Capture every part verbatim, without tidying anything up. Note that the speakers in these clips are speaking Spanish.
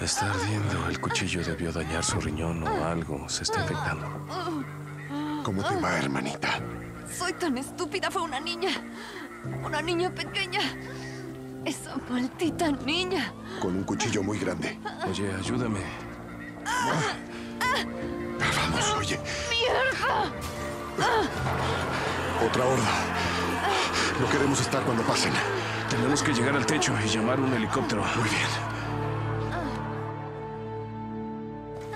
Está ardiendo. El cuchillo debió dañar su riñón o algo. Se está infectando. ¿Cómo te va, hermanita? Soy tan estúpida. Fue una niña. Una niña pequeña. Esa maldita niña. Con un cuchillo muy grande. Oye, ayúdame. Vamos, oye. ¡Mierda! Otra horda. No queremos estar cuando pasen. Tenemos que llegar al techo y llamar un helicóptero. Muy bien.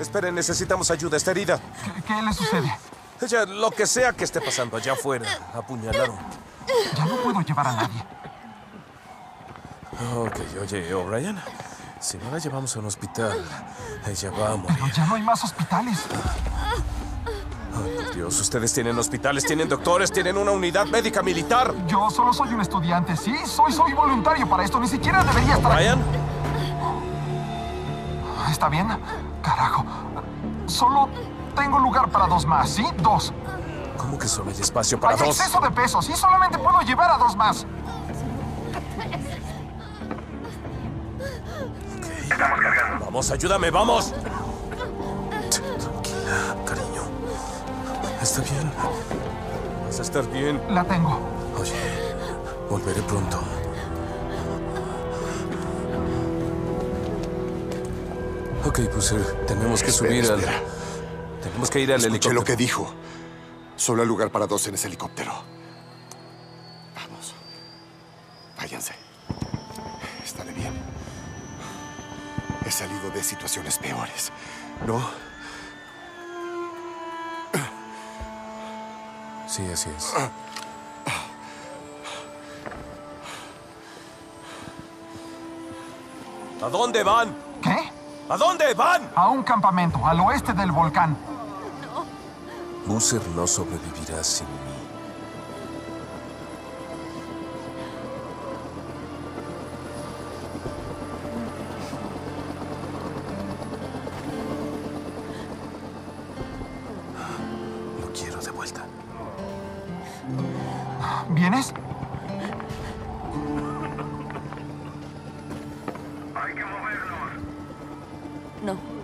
Esperen, necesitamos ayuda. Está herida. ¿Qué, qué le sucede? Ella, lo que sea que esté pasando allá afuera, apuñalaron. Ya no puedo llevar a nadie. Ok, oye, O'Brien, si no la llevamos a un hospital, ella va a morir. Pero ya no hay más hospitales. Oh, Dios, ustedes tienen hospitales, tienen doctores, tienen una unidad médica militar. Yo solo soy un estudiante, sí, soy, soy voluntario para esto, ni siquiera debería estar aquí. ¿O'Brien? ¿Está bien? Carajo, solo tengo lugar para dos más, ¿sí? Dos. ¿Cómo que solo hay espacio para hay dos? Hay exceso de peso, sí, solamente puedo llevar a dos más. Estamos cargando. Vamos, ayúdame, vamos. Tranquila, cariño. Está bien. Vas a estar bien. La tengo. Oye, volveré pronto. Ok, pues tenemos que espera, subir espera. al... Tenemos que ir al Escuché helicóptero. Escuché lo que dijo. Solo hay lugar para dos en ese helicóptero. Vamos. Váyanse. Estaré bien. He salido de situaciones peores, ¿no? Sí, así es. ¿A dónde van? ¿Qué? ¿A dónde van? A un campamento, al oeste del volcán. No. Muser no sobrevivirá sin mí. ¿Vienes? Hay que movernos. No.